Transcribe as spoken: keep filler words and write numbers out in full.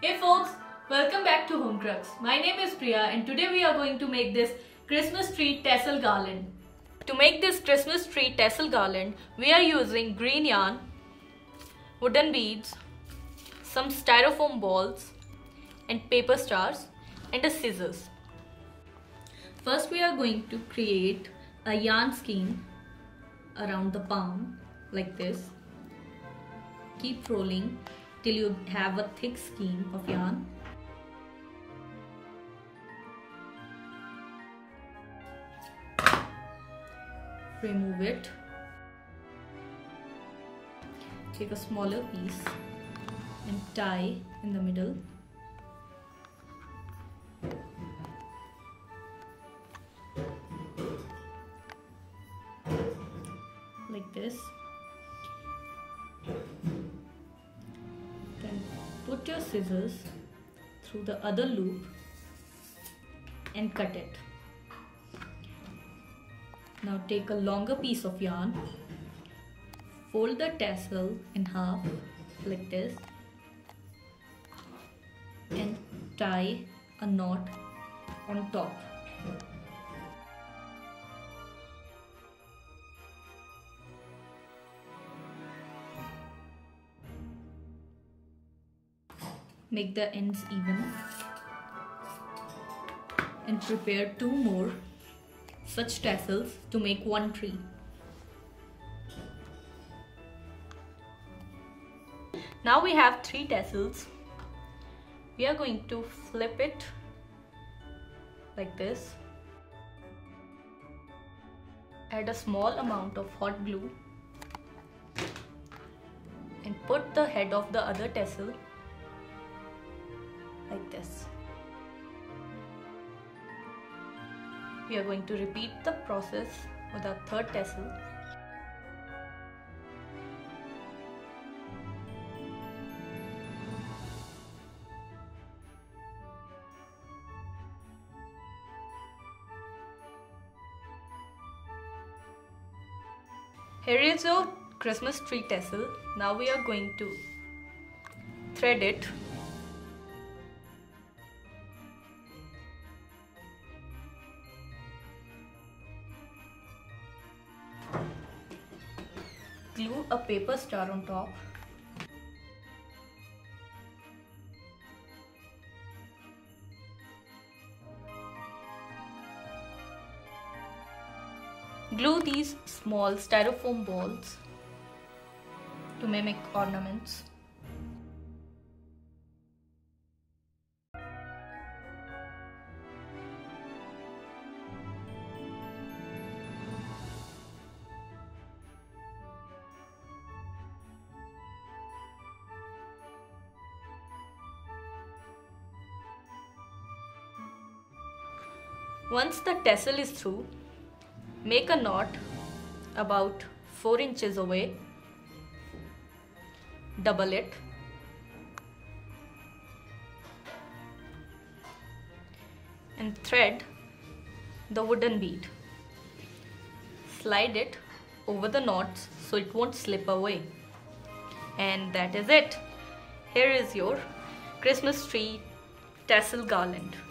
Hey folks, welcome back to Home Crux. My name is Priya and today we are going to make this Christmas tree tassel garland. To make this Christmas tree tassel garland, we are using green yarn, wooden beads, some styrofoam balls and paper stars and a scissors. First we are going to create a yarn skein around the palm like this. Keep rolling till you have a thick skein of yarn. Remove it. Take a smaller piece and tie in the middle. Like this. Put your scissors through the other loop and cut it. Now take a longer piece of yarn, fold the tassel in half like this and tie a knot on top. Make the ends even and prepare two more such tassels to make one tree. Now we have three tassels. We are going to flip it like this. Add a small amount of hot glue and put the head of the other tassel like this. We are going to repeat the process with our third tassel. Here is your Christmas tree tassel. Now we are going to thread it. Glue a paper star on top. Glue these small styrofoam balls to mimic ornaments. Once the tassel is through, make a knot about four inches away, double it, and thread the wooden bead. Slide it over the knots so it won't slip away. And that is it. Here is your Christmas tree tassel garland.